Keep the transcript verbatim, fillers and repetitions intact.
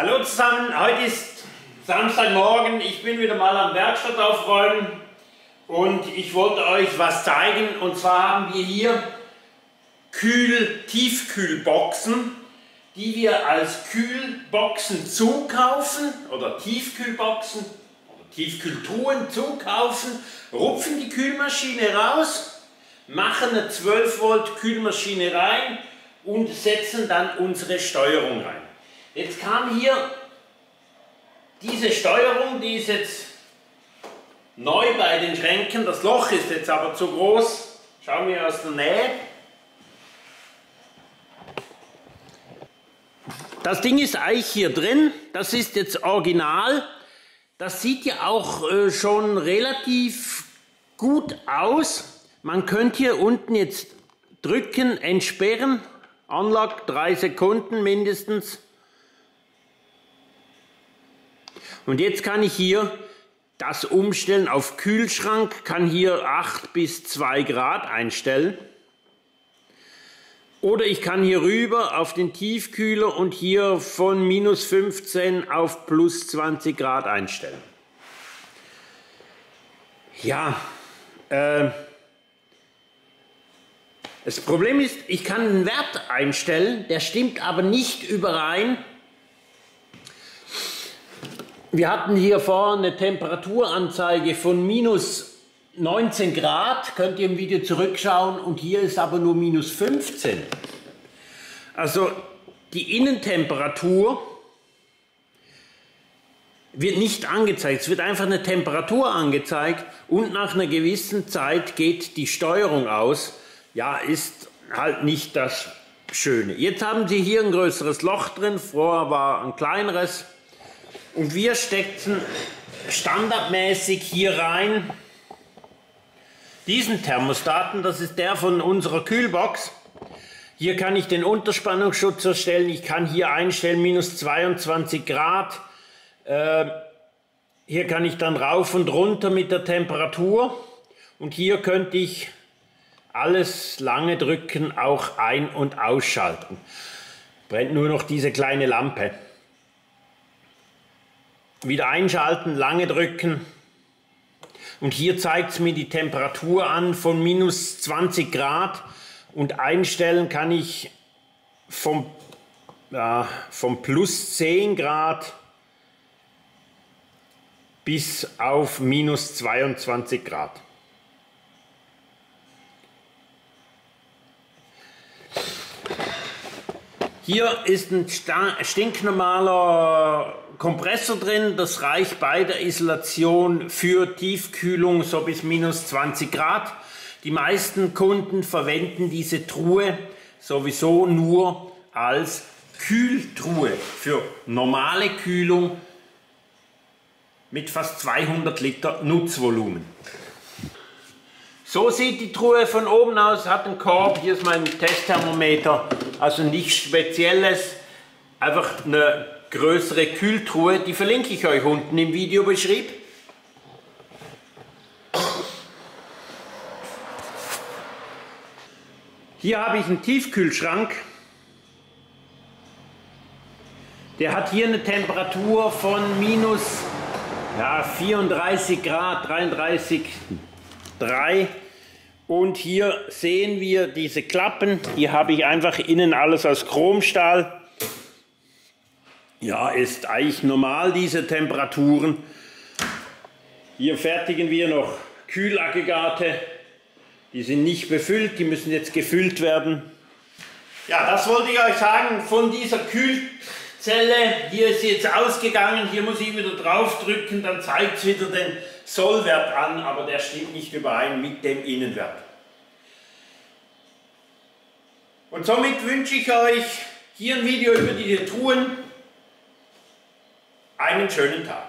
Hallo zusammen, heute ist Samstagmorgen, ich bin wieder mal am Werkstatt aufräumen und ich wollte euch was zeigen. Und zwar haben wir hier Kühl Tiefkühlboxen, die wir als Kühlboxen zukaufen oder Tiefkühlboxen oder Tiefkühltruhen zukaufen, rupfen die Kühlmaschine raus, machen eine zwölf Volt Kühlmaschine rein und setzen dann unsere Steuerung rein. Jetzt kam hier diese Steuerung, die ist jetzt neu bei den Schränken, das Loch ist jetzt aber zu groß, schauen wir aus der Nähe. Das Ding ist eigentlich hier drin, das ist jetzt original, das sieht ja auch äh, schon relativ gut aus. Man könnte hier unten jetzt drücken, entsperren, Unlock, drei Sekunden mindestens. Und jetzt kann ich hier das umstellen auf Kühlschrank, kann hier acht bis zwei Grad einstellen. Oder ich kann hier rüber auf den Tiefkühler und hier von minus fünfzehn auf plus zwanzig Grad einstellen. Ja, äh, das Problem ist, ich kann einen Wert einstellen, der stimmt aber nicht überein. Wir hatten hier vorne eine Temperaturanzeige von minus neunzehn Grad, könnt ihr im Video zurückschauen, und hier ist aber nur minus fünfzehn. Also die Innentemperatur wird nicht angezeigt, es wird einfach eine Temperatur angezeigt und nach einer gewissen Zeit geht die Steuerung aus. Ja, ist halt nicht das Schöne. Jetzt haben Sie hier ein größeres Loch drin, vorher war ein kleineres. Und wir steckten standardmäßig hier rein diesen Thermostaten, das ist der von unserer Kühlbox. Hier kann ich den Unterspannungsschutz erstellen, ich kann hier einstellen minus zweiundzwanzig Grad. Äh, hier kann ich dann rauf und runter mit der Temperatur und hier könnte ich alles lange drücken, auch ein- und ausschalten. Brennt nur noch diese kleine Lampe. Wieder einschalten, lange drücken und hier zeigt es mir die Temperatur an von minus zwanzig Grad und einstellen kann ich vom, äh, vom plus zehn Grad bis auf minus zweiundzwanzig Grad. Hier ist ein stinknormaler Kompressor drin, das reicht bei der Isolation für Tiefkühlung so bis minus zwanzig Grad. Die meisten Kunden verwenden diese Truhe sowieso nur als Kühltruhe für normale Kühlung mit fast zweihundert Liter Nutzvolumen. So sieht die Truhe von oben aus, hat einen Korb, hier ist mein Testthermometer, also nichts Spezielles, einfach eine größere Kühltruhe, die verlinke ich euch unten im Video beschrieben. Hier habe ich einen Tiefkühlschrank. Der hat hier eine Temperatur von minus ja, vierunddreißig Grad, dreiunddreißig Komma drei. Und hier sehen wir diese Klappen. Hier habe ich einfach innen alles aus Chromstahl. Ja, ist eigentlich normal, diese Temperaturen. Hier fertigen wir noch Kühlaggregate. Die sind nicht befüllt, die müssen jetzt gefüllt werden. Ja, das wollte ich euch sagen von dieser Kühlzelle. Hier ist sie jetzt ausgegangen, hier muss ich wieder drauf drücken, dann zeigt es wieder den Sollwert an, aber der stimmt nicht überein mit dem Innenwert. Und somit wünsche ich euch hier ein Video über diese Truhen. Einen schönen Tag.